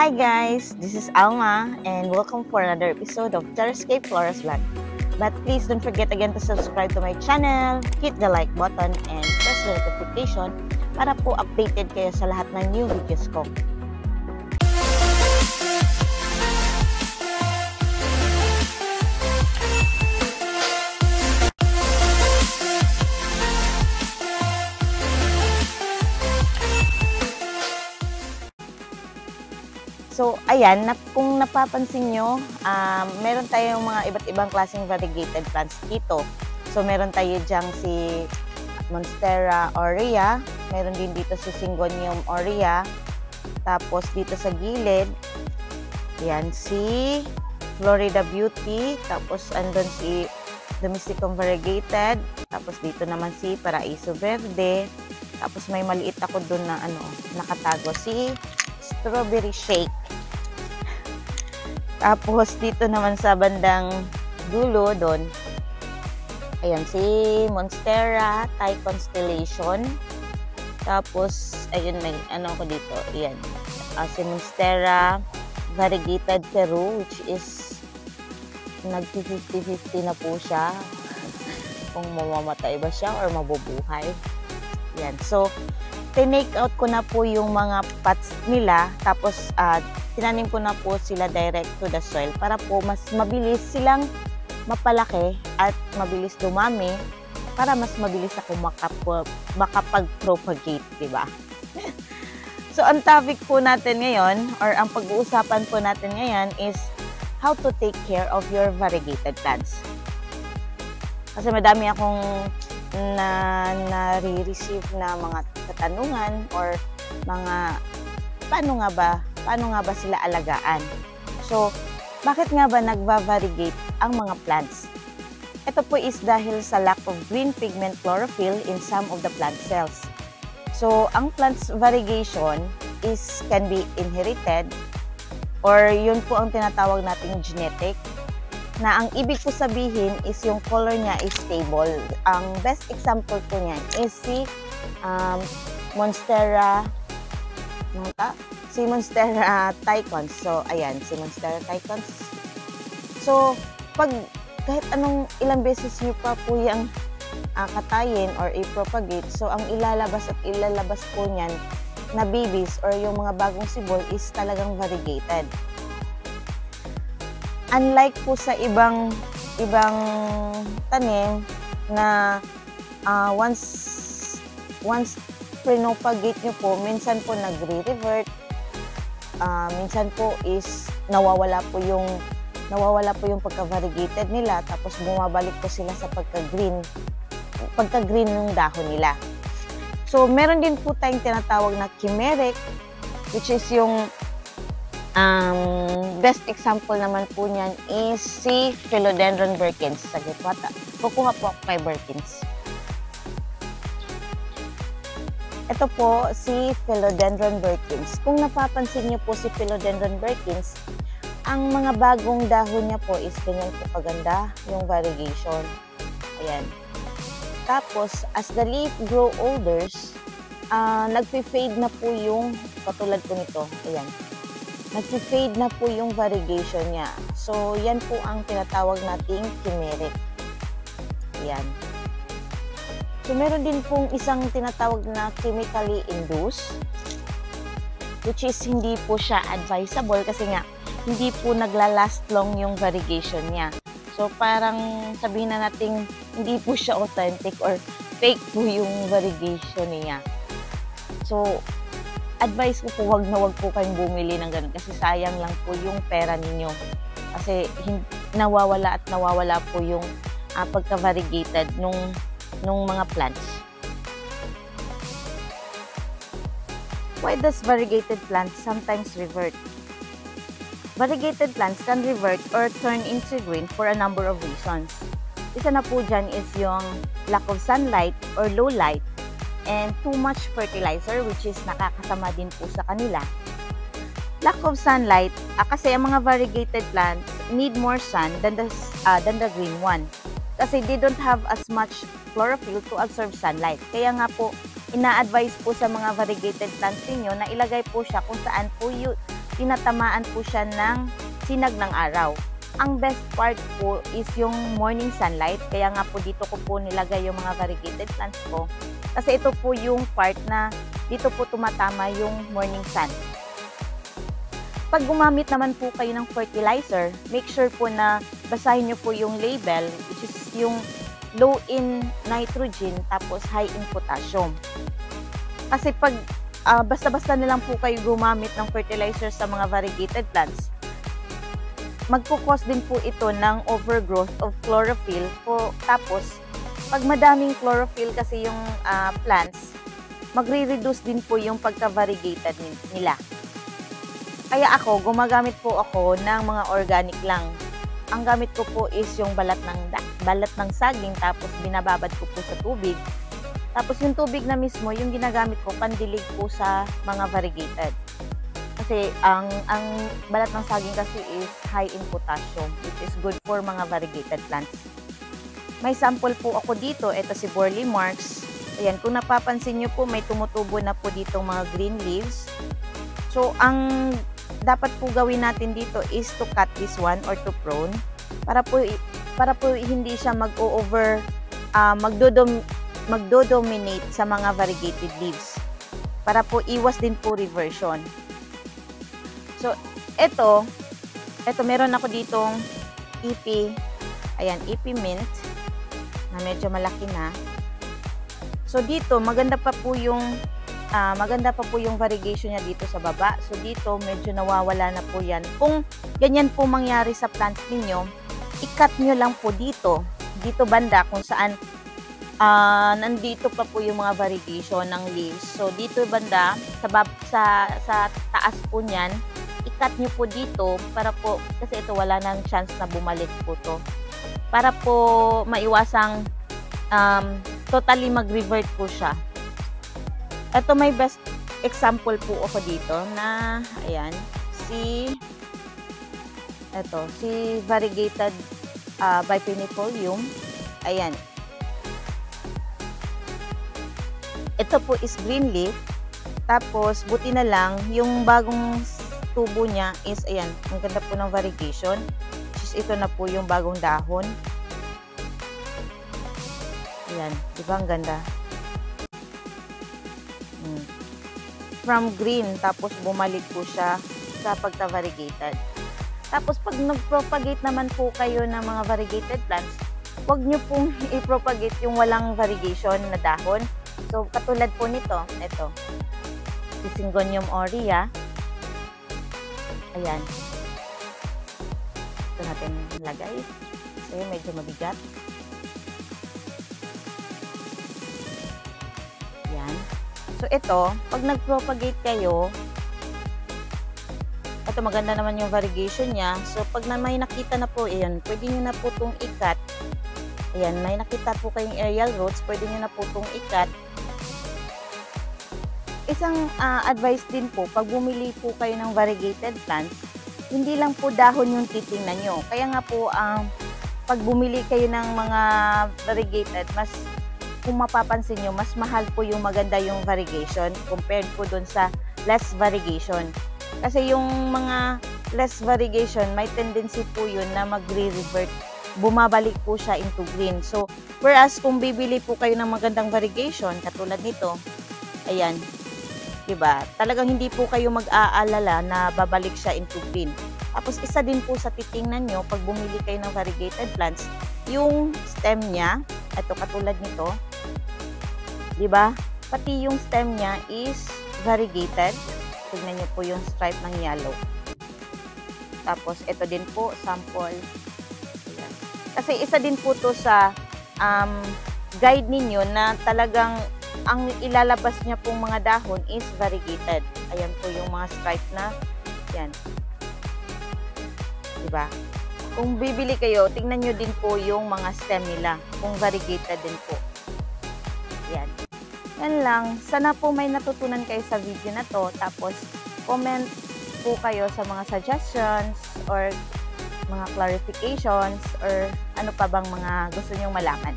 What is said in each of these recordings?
Hi guys, this is Alma and welcome for another episode of Terrascape Florist Lab. But please don't forget again to subscribe to my channel, hit the like button and press the notification para po updated kayo sa lahat ng new videos ko. So, ayan, kung napapansin nyo, meron tayong mga iba't ibang klaseng variegated plants dito. So, meron tayo dyan si Monstera Aurea, meron din dito si Singonium Aurea, tapos dito sa gilid, ayan, si Florida Beauty, tapos andun si Domesticum Variegated, tapos dito naman si Paraiso Verde, tapos may maliit ako dun na ano, nakatago si Strawberry Shake. Tapos dito naman sa bandang dulo doon, ayan si Monstera Thai Constellation. Tapos ayun may ano ko dito, ayan si Monstera Variegated Peru, which is nag-50-50 na po siya kung mamamatay ba siya or mabubuhay. Ayan, so tinake out ko na po yung mga pots nila, tapos tinanim ko na po sila direct to the soil para po mas mabilis silang mapalaki at mabilis dumami para mas mabilis ako makapag-propagate, diba? So, ang topic po natin ngayon or ang pag-uusapan po natin ngayon is how to take care of your variegated plants. Kasi madami akong na-receive na mga katanungan or mga paano nga ba sila alagaan. So, bakit nga ba nagva-variegate ang mga plants? Ito po is dahil sa lack of green pigment chlorophyll in some of the plant cells. So, ang plant's variegation can be inherited or yun po ang tinatawag nating genetic, na ang ibig po sabihin is yung color niya is stable. Ang best example po niyan is si Monstera Thai Constellation. So, ayan, si Monstera Thai Constellation. So, kahit anong ilang beses nyo pa po yung katayin or i-propagate, so ang ilalabas po niyan na babies or yung mga bagong sibol is talagang variegated. Unlike po sa ibang tanim na once pinopagate nyo po, minsan po nagre-revert, minsan po is nawawala po yung pagka-variegated nila, tapos bumabalik po sila sa pagka-green ng dahon nila. So, meron din po tayong tinatawag na chimeric, which is yung best example naman po niyan is si Philodendron Birkin. Saglit, kukuha po ako kay Birkins. Ito po si Philodendron Birkin. Kung napapansin niyo po si Philodendron Birkin, ang mga bagong dahon niya po is ganyan po paganda yung variegation. Ayan. Tapos, as the leaf grow older, nagpe-fade na po yung katulad po nito. Ayan. Nag-fade na po yung variegation niya. So, yan po ang tinatawag nating chimeric. Ayan. So, meron din pong isang tinatawag na chemically induced, which is hindi po siya advisable kasi nga, hindi po naglalast long yung variegation niya. So, parang sabihin na natin, hindi po siya authentic or fake po yung variegation niya. So, advice ko po, huwag na huwag po kayong bumili ng ganun kasi sayang lang po yung pera ninyo. Kasi nawawala po yung pagka-variegated nung mga plants. Why does variegated plants sometimes revert? Variegated plants can revert or turn into green for a number of reasons. Isa na po dyan is yung lack of sunlight or low light, and too much fertilizer, which is nakakasama din po sa kanila. Lack of sunlight, kasi ang mga variegated plants need more sun than the green one. Kasi they don't have as much chlorophyll to absorb sunlight. Kaya nga po, ina-advise po sa mga variegated plants ninyo na ilagay po siya kung saan po tinatamaan po siya ng sinag ng araw. Ang best part po is yung morning sunlight, kaya nga po dito ko po nilagay yung mga variegated plants ko. Kasi ito po yung part na dito po tumatama yung morning sun. Pag gumamit naman po kayo ng fertilizer, make sure po na basahin nyo po yung label, which is yung low in nitrogen tapos high in potassium. Kasi pag basta-basta nilang po kayo gumamit ng fertilizer sa mga variegated plants, magpo-cause din po ito ng overgrowth of chlorophyll po. Tapos, pag madaming chlorophyll kasi yung plants, magre-reduce din po yung pagka-variegated nila. Kaya ako, gumagamit po ako ng mga organic lang. Ang gamit ko po is yung balat ng saging, tapos binababad ko po sa tubig. Tapos yung tubig na mismo, yung ginagamit ko, pandilig po sa mga variegated. Kasi ang balat ng saging kasi is high in potassium, which is good for mga variegated plants. May sample po ako dito, ito si Borley Marks. Ayan, kung napapansin nyo po, may tumutubo na po dito mga green leaves. So, ang dapat po gawin natin dito is to cut this one or to prune para po hindi siya mag-o-over, magdo-dominate sa mga variegated leaves. Para po iwas din po reversion. So, ito meron ako ditong EP, ayan, EP Mint, na medyo malaki na. So, dito, maganda pa po yung variegation niya dito sa baba. So, dito, medyo nawawala na po yan. Kung ganyan po mangyari sa plants ninyo, i-cut nyo lang po dito banda kung saan nandito pa po yung mga variegation ng leaves. So, dito banda, sa taas po niyan, i-cut nyo po dito para po, kasi ito wala nang chance na bumalik po to. Para po maiwasang totally mag-revert po siya. Ito may best example po ako dito na, ayan, si variegated bipinifolium. Ayan. Ito po is green leaf. Tapos, buti na lang, yung bagong tubo niya is, ayan, ang ganda po ng variegation. Ito na po yung bagong dahon. Ayan, di ba ang ganda? From green, tapos bumalik po siya sa pagka-variegated. Tapos pag nag-propagate naman po kayo ng mga variegated plants, huwag nyo pong i-propagate yung walang variegation na dahon. So, katulad po nito, ito, si Singonium Aurea. Ayan. Natin lagay. So, medyo mabigat. Yan. So, ito, pag nag-propagate kayo, ito, maganda naman yung variegation niya. So, pag na may nakita na po, ayan, pwede nyo na po itong ikat. Ayan, may nakita po kayong aerial roots, pwede nyo na po itong ikat. Isang advice din po, pag bumili po kayo ng variegated plants, hindi lang po dahon yung titingnan nyo. Kaya nga po, pag bumili kayo ng mga variegated, mas, kung mapapansin nyo, mas mahal po yung maganda yung variegation compared po dun sa less variegation. Kasi yung mga less variegation, may tendency po yun na magre-revert. Bumabalik po siya into green. So, whereas kung bibili po kayo ng magandang variegation, katulad nito, ayan, diba? Talagang hindi po kayo mag-aalala na babalik siya into green. Tapos isa din po sa titingnan nyo pag bumili kayo ng variegated plants, yung stem niya, ito katulad nito, diba? Pati yung stem niya is variegated. Tignan nyo po yung stripe ng yellow. Tapos ito din po, sample. Ayan. Kasi isa din po to sa guide ninyo na talagang ang ilalabas niya pong mga dahon is variegated. Ayan po yung mga stripe na. Ayan. Diba? Kung bibili kayo, tingnan nyo din po yung mga stem nila. Kung variegated din po. Ayan. Yan lang. Sana po may natutunan kayo sa video na to. Tapos, comment po kayo sa mga suggestions or mga clarifications or ano pa bang mga gusto nyong malaman.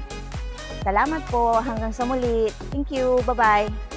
Salamat po. Hanggang sa muli. Thank you. Bye-bye.